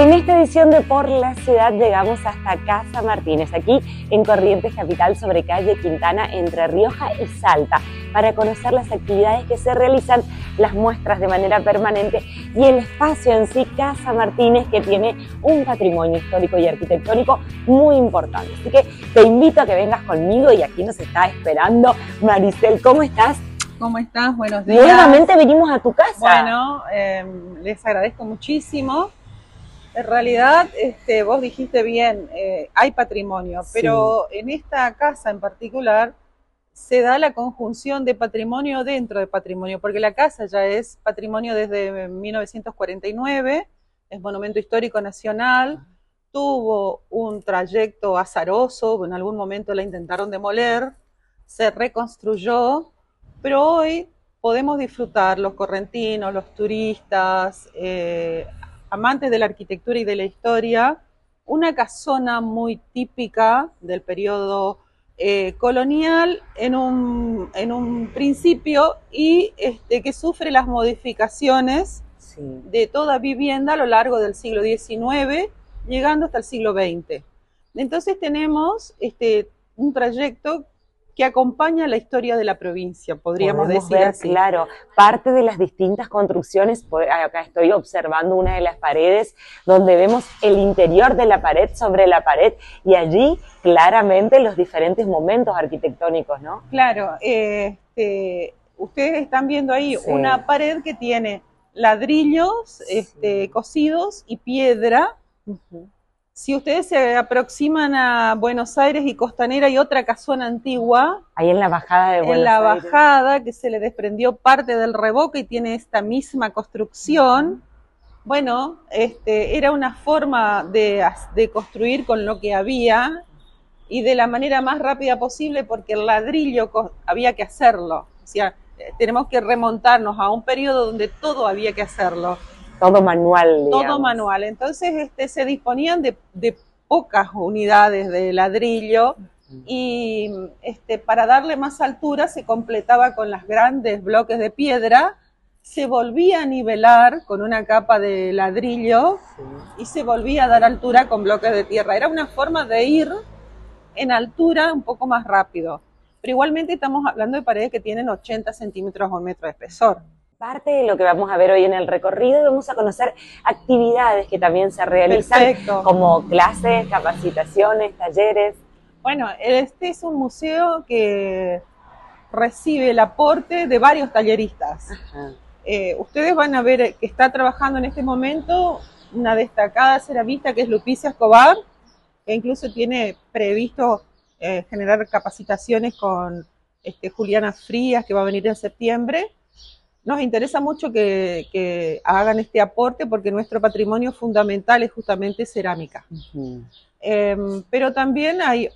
En esta edición de Por la Ciudad llegamos hasta Casa Martínez, aquí en Corrientes Capital, sobre calle Quintana, entre Rioja y Salta, para conocer las actividades que se realizan, las muestras de manera permanente y el espacio en sí, Casa Martínez, que tiene un patrimonio histórico y arquitectónico muy importante. Así que te invito a que vengas conmigo y aquí nos está esperando Maricel. ¿Cómo estás? ¿Cómo estás? Buenos días. Nuevamente venimos a tu casa. Bueno, les agradezco muchísimo. En realidad, vos dijiste bien, hay patrimonio, pero en esta casa en particular se da la conjunción de patrimonio dentro de patrimonio, porque la casa ya es patrimonio desde 1949, es monumento histórico nacional, tuvo un trayecto azaroso, en algún momento la intentaron demoler, se reconstruyó, pero hoy podemos disfrutar los correntinos, los turistas, amantes de la arquitectura y de la historia, una casona muy típica del periodo colonial en un principio y que sufre las modificaciones de toda vivienda a lo largo del siglo XIX, llegando hasta el siglo XX. Entonces tenemos un trayecto que acompaña la historia de la provincia, podríamos decir así. Claro, parte de las distintas construcciones, acá estoy observando una de las paredes, donde vemos el interior de la pared sobre la pared, y allí claramente los diferentes momentos arquitectónicos, ¿no? Claro, ustedes están viendo ahí una pared que tiene ladrillos cocidos y piedra. Si ustedes se aproximan a Buenos Aires y Costanera y otra casona antigua, ahí en la bajada de Buenos Aires. En la bajada que se le desprendió parte del revoque y tiene esta misma construcción. Bueno, era una forma de construir con lo que había y de la manera más rápida posible, porque el ladrillo había que hacerlo. O sea, tenemos que remontarnos a un periodo donde todo había que hacerlo. Todo manual, digamos. Todo manual. Entonces se disponían de pocas unidades de ladrillo y para darle más altura se completaba con los grandes bloques de piedra, se volvía a nivelar con una capa de ladrillo y se volvía a dar altura con bloques de tierra. Era una forma de ir en altura un poco más rápido. Pero igualmente estamos hablando de paredes que tienen 80 centímetros o un metro de espesor. Parte de lo que vamos a ver hoy en el recorrido, vamos a conocer actividades que también se realizan, como clases, capacitaciones, talleres. Bueno, este es un museo que recibe el aporte de varios talleristas. Ustedes van a ver que está trabajando en este momento una destacada ceramista que es Lupicia Escobar, que incluso tiene previsto generar capacitaciones con Juliana Frías, que va a venir en septiembre. Nos interesa mucho que hagan este aporte porque nuestro patrimonio fundamental es justamente cerámica. Pero también hay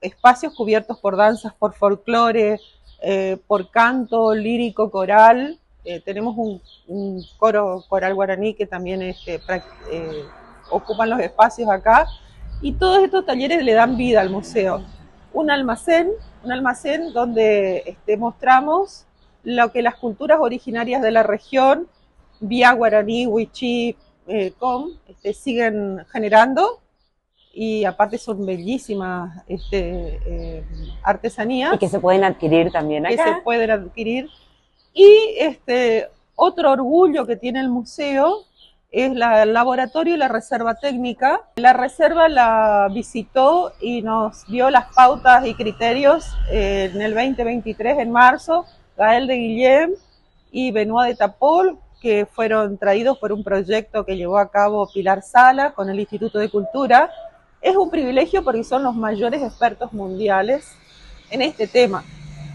espacios cubiertos por danzas, por folclore, por canto lírico, coral. Tenemos un coral guaraní que también ocupan los espacios acá. Y todos estos talleres le dan vida al museo. Un almacén donde mostramos lo que las culturas originarias de la región, vía guaraní, wichí, com, siguen generando, y aparte son bellísimas artesanías. Y que se pueden adquirir también acá. Que se pueden adquirir. Y otro orgullo que tiene el museo es el laboratorio y la reserva técnica. La reserva la visitó y nos dio las pautas y criterios en el 2023, en marzo, Gael de Guillem y Benoit de Tapol, que fueron traídos por un proyecto que llevó a cabo Pilar Sala con el Instituto de Cultura. Es un privilegio porque son los mayores expertos mundiales en este tema.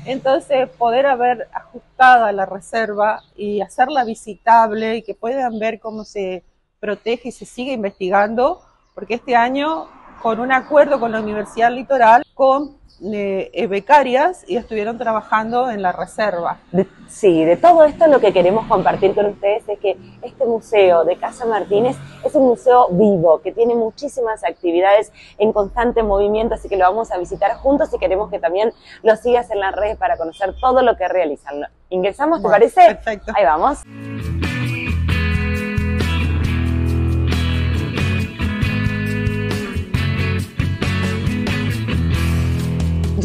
Entonces, poder haber ajustado la reserva y hacerla visitable y que puedan ver cómo se protege y se sigue investigando, porque este año, con un acuerdo con la Universidad Litoral, con becarias, y estuvieron trabajando en la reserva. De todo esto lo que queremos compartir con ustedes es que este museo de Casa Martínez es un museo vivo, que tiene muchísimas actividades en constante movimiento, así que lo vamos a visitar juntos y queremos que también lo sigas en las redes para conocer todo lo que realizan. ¿Ingresamos, te parece? Perfecto. Ahí vamos.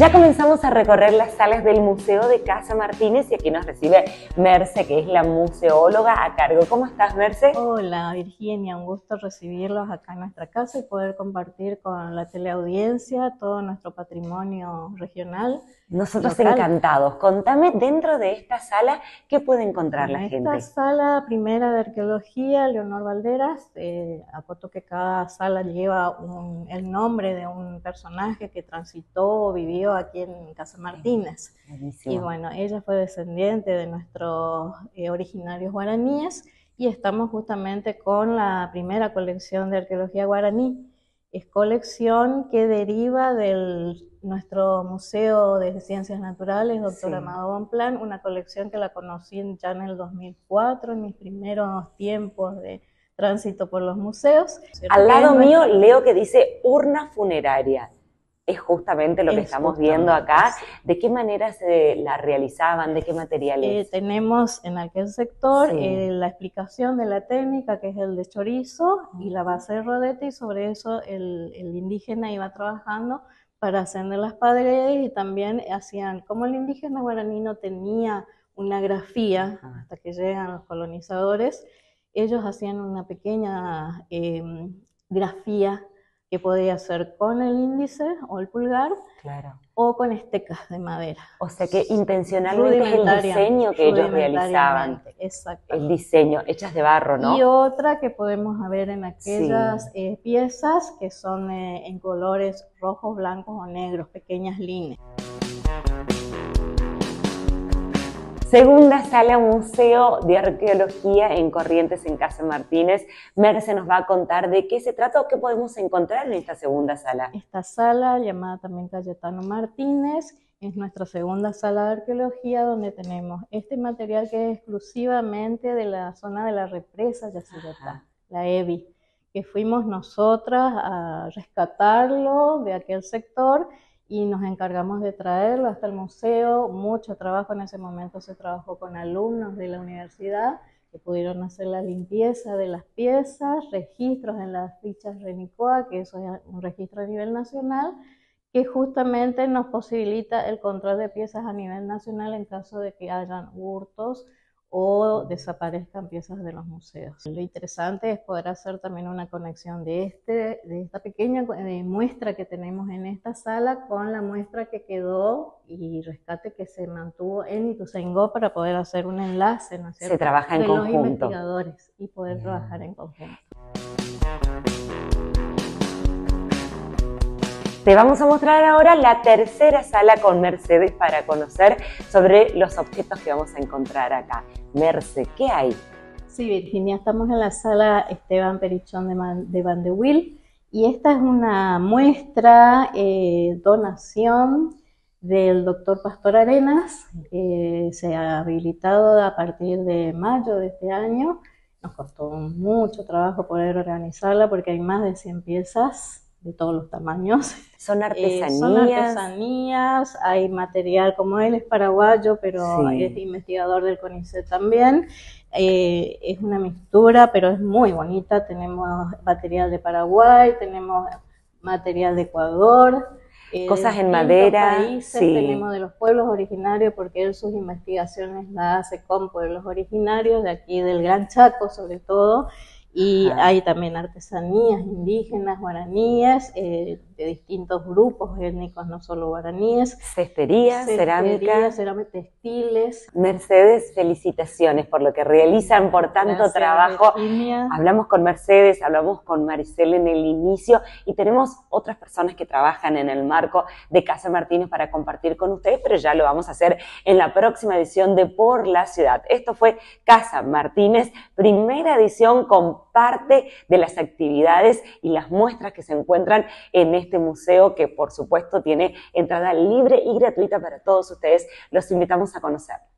Ya comenzamos a recorrer las salas del Museo de Casa Martínez y aquí nos recibe Merce, que es la museóloga a cargo. ¿Cómo estás, Merce? Hola, Virginia, un gusto recibirlos acá en nuestra casa y poder compartir con la teleaudiencia todo nuestro patrimonio regional. Nosotros local. Encantados. Contame, dentro de esta sala, ¿qué puede encontrar la gente? Esta sala primera de arqueología, Leonor Valderas, acoto que cada sala lleva el nombre de un personaje que transitó o vivió aquí en Casa Martínez. Buenísimo. Y bueno, ella fue descendiente de nuestros originarios guaraníes y estamos justamente con la primera colección de arqueología guaraní. Es colección que deriva de nuestro Museo de Ciencias Naturales, doctor sí. Amado Bonplan, una colección que la conocí ya en el 2004, en mis primeros tiempos de tránsito por los museos. Al lado mío leo que dice urna funeraria. Es justamente lo que estamos viendo acá. ¿De qué manera se la realizaban? ¿De qué materiales? Tenemos en aquel sector sí. La explicación de la técnica, que es el de chorizo y la base de rodete, y sobre eso el indígena iba trabajando para ascender las paredes, y también hacían, como el indígena guaraní no tenía una grafía hasta que llegan los colonizadores, ellos hacían una pequeña grafía que podía ser con el índice o el pulgar, claro, o con estecas de madera. O sea que intencionalmente es el diseño que ellos realizaban. Exacto. El diseño, hechas de barro, ¿no? Y otra que podemos ver en aquellas sí. Piezas que son en colores rojos, blancos o negros, pequeñas líneas. Segunda sala, Museo de Arqueología en Corrientes, en Casa Martínez. Merce nos va a contar de qué se trata o qué podemos encontrar en esta segunda sala. Esta sala, llamada también Cayetano Martínez, es nuestra segunda sala de arqueología, donde tenemos este material que es exclusivamente de la zona de la represa Yacyretá, la EBI, que fuimos nosotras a rescatarlo de aquel sector y nos encargamos de traerlo hasta el museo. Mucho trabajo en ese momento, se trabajó con alumnos de la universidad que pudieron hacer la limpieza de las piezas, registros en las fichas RENICUA, que eso es un registro a nivel nacional, que justamente nos posibilita el control de piezas a nivel nacional en caso de que hayan hurtos o desaparezcan piezas de los museos. Lo interesante es poder hacer también una conexión de esta pequeña muestra que tenemos en esta sala con la muestra que quedó y rescate que se mantuvo en Ituzaingó, para poder hacer un enlace, ¿no es cierto? Se trabaja en conjunto. Los investigadores y poder trabajar en conjunto. Te vamos a mostrar ahora la tercera sala con Mercedes para conocer sobre los objetos que vamos a encontrar acá. Merce, ¿qué hay? Sí, Virginia, estamos en la sala Esteban Perichón de Van de Will, y esta es una muestra, donación del doctor Pastor Arenas. Se ha habilitado a partir de mayo de este año. Nos costó mucho trabajo poder organizarla porque hay más de 100 piezas. De todos los tamaños. Son artesanías. Hay material, como él es paraguayo, pero sí. es investigador del CONICET también. Es una mixtura, pero es muy bonita. Tenemos material de Paraguay, tenemos material de Ecuador. Cosas en madera. Países, sí. Tenemos de los pueblos originarios, porque él sus investigaciones las hace con pueblos originarios, de aquí del Gran Chaco sobre todo. Y hay también artesanías indígenas, guaraníes, de distintos grupos étnicos, no solo guaraníes. Cesterías, cerámica, textiles. Mercedes, felicitaciones por lo que realizan, por tanto gracias, trabajo. Virginia. Hablamos con Mercedes, hablamos con Maricel en el inicio, y tenemos otras personas que trabajan en el marco de Casa Martínez para compartir con ustedes, pero ya lo vamos a hacer en la próxima edición de Por la Ciudad. Esto fue Casa Martínez, primera edición, con parte de las actividades y las muestras que se encuentran en este museo, que por supuesto tiene entrada libre y gratuita para todos ustedes. Los invitamos a conocerlo.